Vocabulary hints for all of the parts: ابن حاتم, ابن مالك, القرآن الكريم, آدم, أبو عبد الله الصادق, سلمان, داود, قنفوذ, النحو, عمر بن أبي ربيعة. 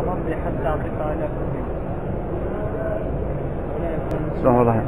ضمي حتى أطلق على كل ولا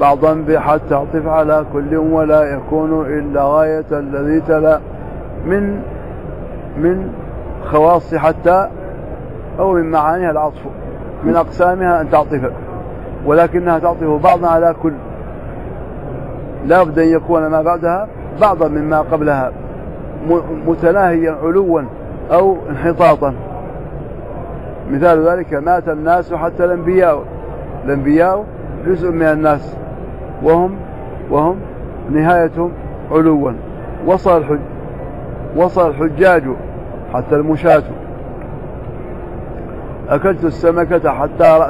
بعضا حتى أطف على كل ولا يكون إلا غاية الذي تلا من خواص حتى أو من معانيها العطف من أقسامها أن تعطف ولكنها تعطف بعضا على كل لا بد أن يكون ما بعدها بعضا مما قبلها متناهيا علوا أو انحطاطا. مثال ذلك مات الناس حتى الأنبياء جزء من الناس وهم نهايتهم علوا. وصل الحجاج حتى المشاة. أكلت السمكة حتى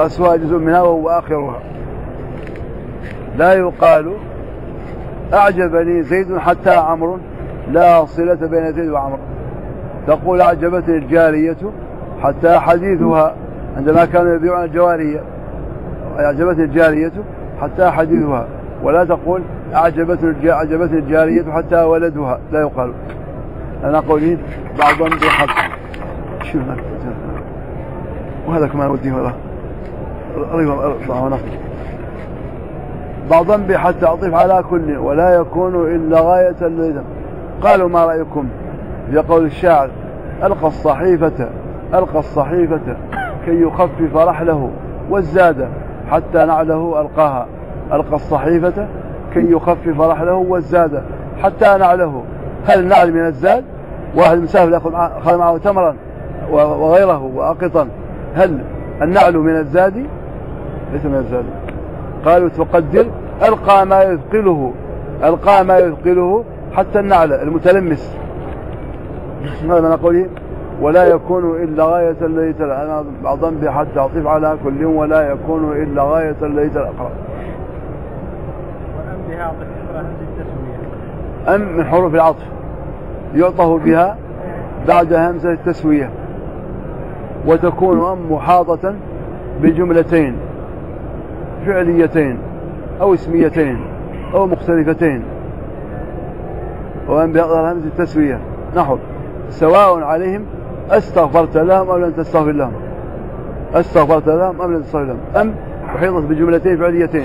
رأسها جزء منها وهو آخرها. لا يقال أعجبني زيد حتى عمرو لا صلة بين زيد وعمرو. تقول أعجبتني الجارية حتى حديثها عندما كانوا يبيعون الجوارية أعجبتني الجارية حتى حديثها ولا تقول أعجبتني الجارية حتى ولدها لا يقال. أنا قولين بعضهم بحق شو هناك وهذا كمان وديه والله أريهم بعضا بحتى أطيف على كل ولا يكون إلا غاية الليل. قالوا ما رأيكم يقول الشاعر ألقى الصحيفة كي يخفف رحله والزاد حتى نعله ألقاها. ألقى الصحيفة كي يخفف رحله والزاد حتى نعله. هل النعل من الزاد؟ واحد مسافر أخذ معه تمرا وغيره وأقطا هل النعل من الزاد؟ ليس من الزاد. قالوا تقدر ألقى ما يثقله حتى النعل المتلمس. ماذا نقول ولا يكون إلا غاية الذي تلا. أنا أضم حتى أطيف على كل ولا يكون إلا غاية الذي تلا. أقرأ بها أم من حروف العطف يعطه بها بعد همزة التسوية وتكون أم محاطة بجملتين فعليتين أو اسميتين أو مختلفتين وأم بها همزة التسوية نحو سواء عليهم أستغفرت لهم أم لن تستغفر لهم. أم أحيطت بجملتين فعليتين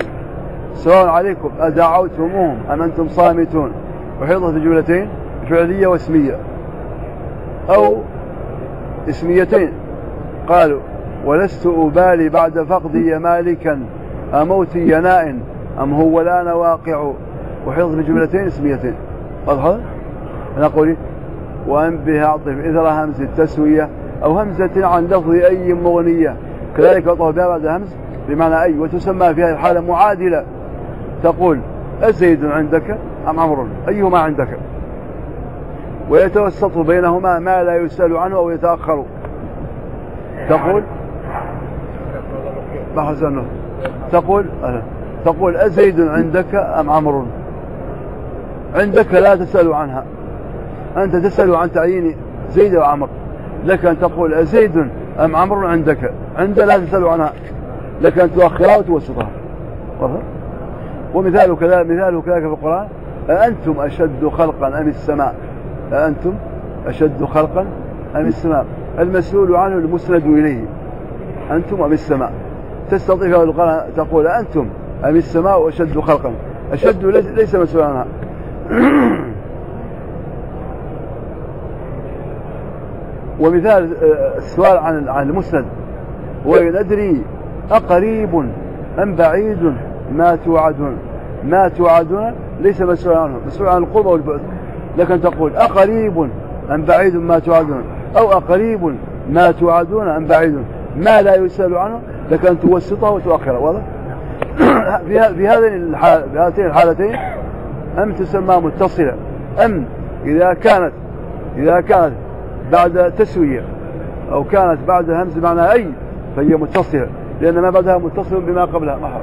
سواء عليكم أدعوتموهم أم أنتم صامتون. أحيطت بجملتين فعلية واسمية أو اسميتين. قالوا ولست أبالي بعد فقدي مالكا أموتي يناء أم هو الآن واقع. أحيطت بجملتين اسميتين. أضحى أنا قولي وأن بها عطف إثر همزة التسوية أو همزة عن لفظ أي مغنية كذلك يعطف بها بعد همز بمعنى أي وتسمى في هذه الحالة معادلة. تقول أزيد عندك أم عمرو أيهما عندك ويتوسط بينهما ما لا يسأل عنه أو يتأخر. تقول أزيد عندك أم عمرو عندك لا تسأل عنها. أنت تسأل عن تعيين زيد وعمر لك أن تقول أزيد أم عمرو عندك عند لا تسأل عنها لك أن تؤخرها وتوسطها. ومثاله كذلك في القرآن أأنتم أشد خلقا أم السماء. المسؤول عنه المسند إليه أنتم أم السماء. تستطيع القرآن تقول أنتم أم السماء أشد خلقا. أشد ليس مسؤول عنها. ومثال السؤال عن المسند وإن أدري أقريب أم بعيد ما توعدون ليس مسؤول عنه. مسؤول عن القرب والبعد لكن تقول أقريب أم بعيد ما توعدون أو أقريب ما توعدون أم بعيد ما لا يسأل عنه لك أن توسطه وتؤخره. واضح؟ بهاتين الحالتين أم تسمى متصلة أم إذا كانت بعد تسوية أو كانت بعد همز معنى أي فهي متصلة لأن ما بعدها متصل بما قبلها محر.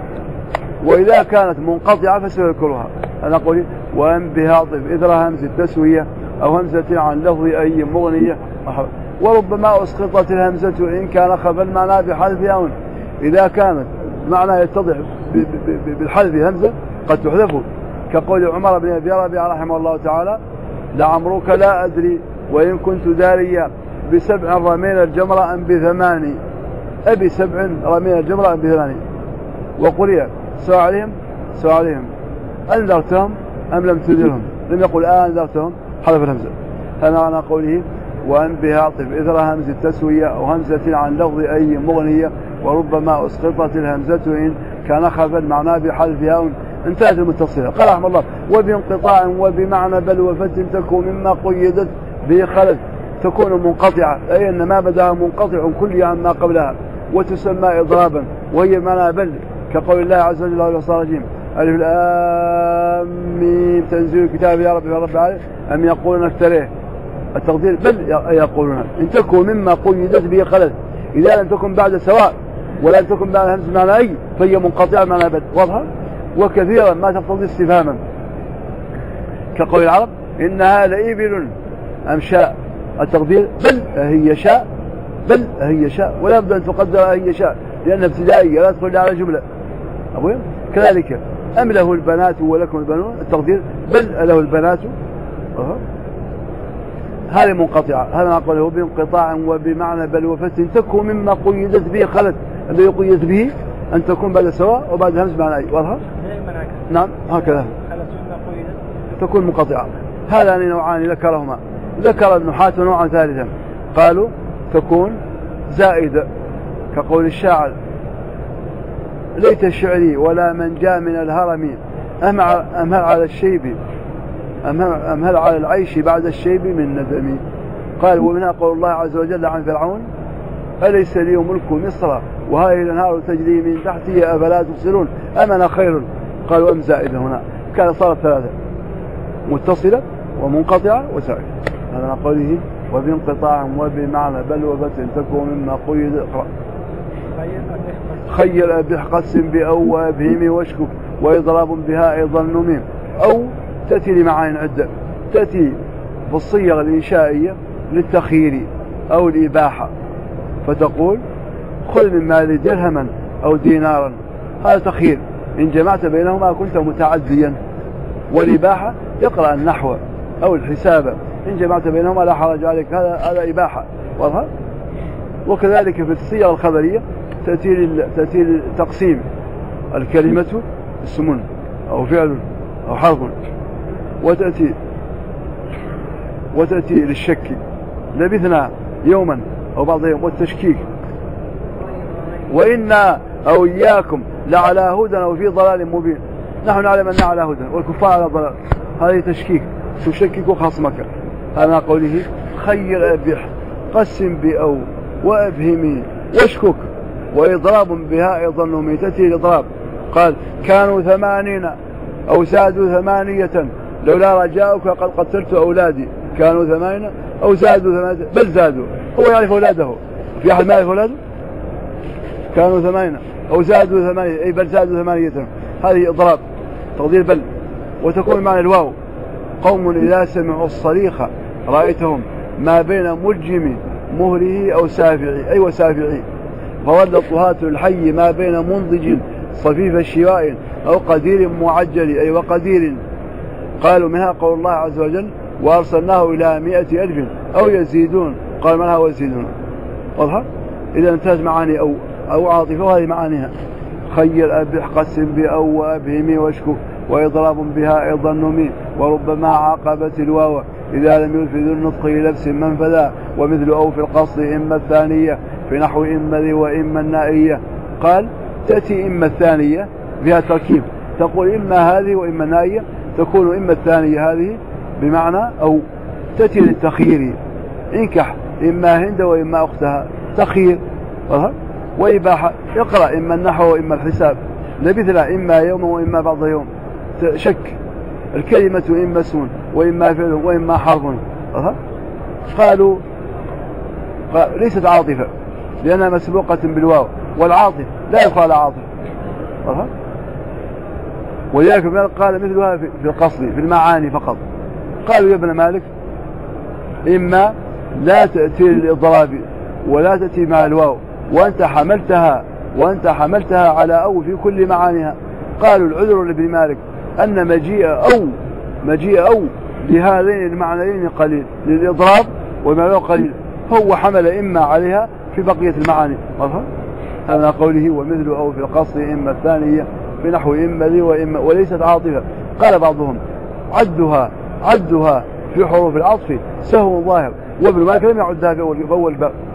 وإذا كانت منقطعة فسيذكرها. أنا أقول وأم بها عطف إذر همز التسوية أو همزة عن لفظ أي مغنية محر. وربما أسقطت الهمزة إن كان خبر معناها بحذف أو إذا كانت معنى يتضح بالحذف همزة قد تحذف كقول عمر بن أبي ربيعة رحمه الله تعالى لعمرك لا أدري وإن كنت داريا بسبع رمينا الجمرة أم بثماني؟ أبي سبع رمينا الجمرة أم بثماني؟ وقرئ سواء عليهم سواء عليهم أنذرتهم أم لم تنذرهم؟ لم يقل أنذرتهم حذف الهمزة. هذا معنى قوله وأن بها طف إثر همز التسوية وهمزة عن لفظ أي مغنية وربما أسقطت الهمزة إن كان خفا معناه بحذفها. انتهت المتصلة. قال رحمه الله وبانقطاع وبمعنى بل وفتن تكون مما قيدت به خلت تكون منقطعة أي أن ما بدأ منقطع كل عما قبلها وتسمى إضرابا وهي معنى بل كقول الله عز وجل والصلاة الجيم ألف الآمين تنزيل كتاب يا رب يا رب عليه أم يقولون افتريه التقدير بل يقولون إن تكون مما قيدت به خلت إذا لم تكن بعد سواء ولا تكن بعد همس معنى أي فهي منقطعة معنى بل واضحة وكثيرا ما تقتضي استفهاما كقول العرب إنها لإبل أم شاء التقدير بل هي شاء بل هي شاء ولا بد أن تقدر هي شاء لأنها ابتدائية لا تدخل على جملة أبويا كذلك أم له البنات ولكم البنون التقدير بل له البنات هذه منقطعة. هذا ما قاله بانقطاع وبمعنى بل وفتن تكون مما قيدت به خلت الذي قيدت به أن تكون بعد سواء وبعد همس معنى أي واضحة؟ نعم هكذا تكون منقطعة. هذان نوعان ذكرهما. ذكر ابن حاتم نوعا ثالثا قالوا تكون زائدة كقول الشاعر ليت الشعري ولا من جاء من الهرم أمهل على الشيب أمهل على العيش بعد الشيب من ندمي. قال ومنها قول الله عز وجل عن فرعون أليس لي ملك مصر وهذه الأنهار تجري من تحتها أفلا تبصرون أم أنا خير؟ قالوا أم زائدة هنا كان صارت ثلاثة متصلة ومنقطعة وسائدة. هذا قوله وبانقطاع وبمعنى بل وبتن تكون مما قيد اقرأ خير بحقس بأو بهم واشكك وإضراب بها أيضا نميم أو تأتي لمعان عدة تأتي بالصيغة الإنشائية للتخيير أو الإباحة فتقول خذ من مالي درهما أو دينارا هذا تخيير إن جمعت بينهما كنت متعديا والإباحة يقرأ النحو أو الحساب إن جمعت بينهما لا حرج عليك هذا إباحة واضح. وكذلك في الصيغة الخبرية تأتي للتقسيم الكلمة اسم أو فعل أو حرف وتأتي للشك لبثنا يوما أو بعض يوم والتشكيك وإنا أو إياكم لعلى هدى أو في ضلال مبين نحن نعلم أننا على هدى والكفار على ضلال هذه تشكيك تشكك خصمك. أنا قوله خير أبيح قسم بأو وأبهمي واشكك وإضراب بها أيضا ميتتي الإضراب. قال كانوا 80 أو زادوا 8 لولا رجاؤك قد قتلت أولادي كانوا 8 أو زادوا 8 بل زادوا هو يعرف أولاده في أحد ما يعرف أولاده كانوا 8 أو زادوا 8 أي بل زادوا 8 هذه إضراب تقدير بل وتكون معنى الواو قوم إذا سمعوا الصريخة رأيتهم ما بين ملجم مهره أو سافعي أي وسافعي فظل طهاة الحي ما بين منضج صفيف الشواء أو قدير معجل أي وقدير. قالوا منها قول الله عز وجل وأرسلناه إلى 100,000 أو يزيدون قال منها ويزيدون واضح. إذا انتهت معاني أو عاطفة هذه معانيها خير أبح قسم بأو وأبهمي واشكو وإضراب بها أيضا نمي وربما عاقبت الواو إذا لم يلفذ النطق لبس منفذا ومثل أو في القصد إما الثانية في نحو إما ذي وإما النائية. قال تأتي إما الثانية بها تركيب تقول إما هذه وإما النائية تكون إما الثانية هذه بمعنى أو تأتي للتخيير انكح إما هند وإما أختها تخيير وإباحة اقرأ إما النحو وإما الحساب لبثنا إما يوم وإما بعض يوم شك الكلمة إما سون وإما فعل وإما حرف قالوا ليست عاطفة لأنها مسبوقة بالواو والعاطف لا يقال عاطف ولذلك قال مثلها في القصد في المعاني فقط. قالوا يا ابن مالك إما لا تأتي للإضراب ولا تأتي مع الواو وأنت حملتها على أو في كل معانيها. قالوا العذر لابن مالك أن مجيء أو لهذين المعنيين قليل للإضراب والمعنى قليل فهو حمل إما عليها في بقية المعاني أما قوله ومثل أو في القصر إما الثانية بنحو إما ذي وإما وليست عاطفة. قال بعضهم عدها في حروف العطف سهو ظاهر، وابن مالك لم يعدها في أول باب